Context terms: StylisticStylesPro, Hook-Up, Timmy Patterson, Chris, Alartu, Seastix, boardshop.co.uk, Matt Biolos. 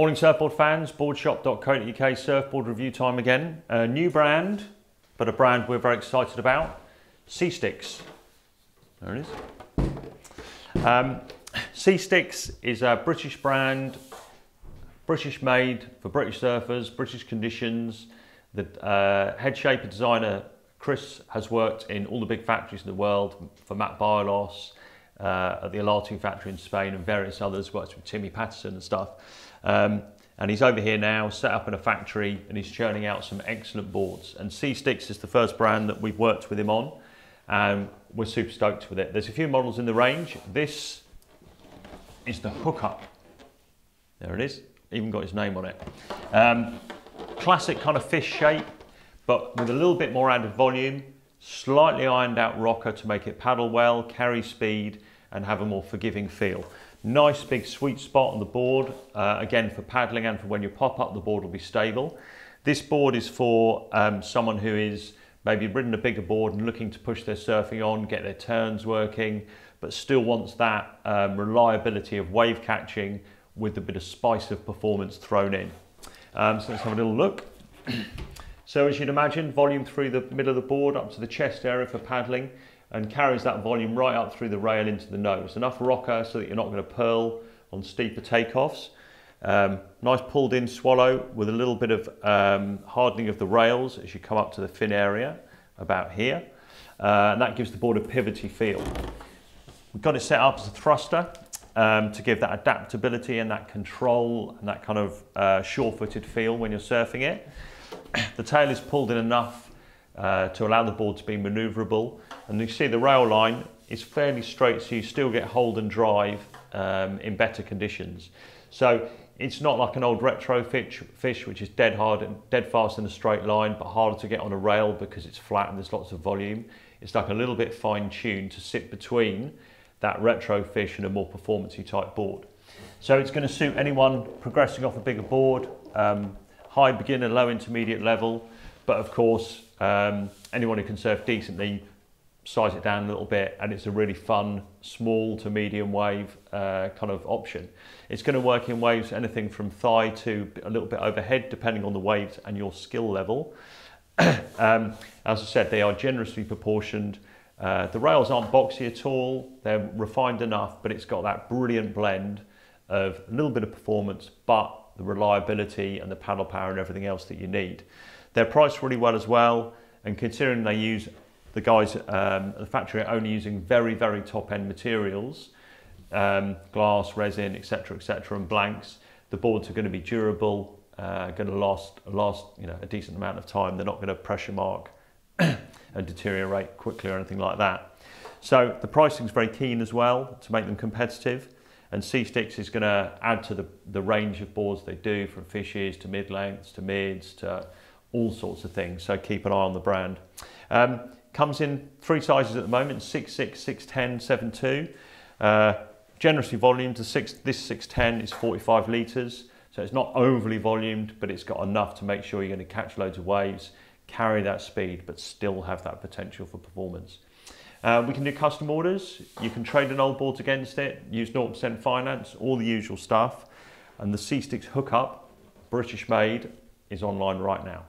Morning surfboard fans, boardshop.co.uk surfboard review time again. A new brand, but a brand we're very excited about, Seastix. There it is. Seastix is a British brand, British made for British surfers, British conditions. The head shaper designer Chris has worked in all the big factories in the world, for Matt Biolos, at the Alartu factory in Spain and various others, works with Timmy Patterson and stuff. And he's over here now, set up in a factory, and he's churning out some excellent boards. And Seastix is the first brand that we've worked with him on, and we're super stoked with it. There's a few models in the range. This is the Hook-Up. There it is, even got his name on it. Classic kind of fish shape, but with a little bit more added volume, slightly ironed out rocker to make it paddle well, carry speed, and have a more forgiving feel. Nice big sweet spot on the board, again for paddling and for when you pop up, the board will be stable. This board is for someone who is maybe ridden a bigger board and looking to push their surfing on, get their turns working, but still wants that reliability of wave catching with a bit of spice of performance thrown in. So let's have a little look. So as you'd imagine, volume through the middle of the board up to the chest area for paddling, and carries that volume right up through the rail into the nose. Enough rocker so that you're not going to purl on steeper takeoffs. Nice pulled in swallow with a little bit of hardening of the rails as you come up to the fin area about here. And that gives the board a pivoty feel. We've got it set up as a thruster to give that adaptability and that control and that kind of sure-footed feel when you're surfing it. The tail is pulled in enough to allow the board to be manoeuvrable, and you see the rail line is fairly straight, so you still get hold and drive in better conditions. So it's not like an old retro fish which is dead hard and dead fast in a straight line, but harder to get on a rail because it's flat and there's lots of volume. It's like a little bit fine-tuned to sit between that retro fish and a more performancey type board. So it's going to suit anyone progressing off a bigger board, high beginner, low intermediate level, but of course anyone who can surf decently, size it down a little bit, and it's a really fun small to medium wave kind of option. It's going to work in waves anything from thigh to a little bit overhead, depending on the waves and your skill level. As I said, they are generously proportioned. The rails aren't boxy at all, they're refined enough, but it's got that brilliant blend of a little bit of performance, but the reliability and the paddle power and everything else that you need. They're priced really well as well, and considering they use, the guys at the factory are only using very, very top-end materials, glass, resin, etc., and blanks. The boards are going to be durable, going to last a decent amount of time. They're not going to pressure mark and deteriorate quickly or anything like that. So the pricing's very keen as well to make them competitive. And Seastix is going to add to the range of boards they do, from fishes to mid-lengths to mids to all sorts of things. So keep an eye on the brand. Comes in three sizes at the moment, 6'6", 6'10", 7'2". Generously volumed. This 6'10" is 45 litres. So it's not overly volumed, but it's got enough to make sure you're going to catch loads of waves, carry that speed, but still have that potential for performance. We can do custom orders. You can trade an old board against it, use 0% finance, all the usual stuff. And the Seastix Hook-Up, British made, is online right now.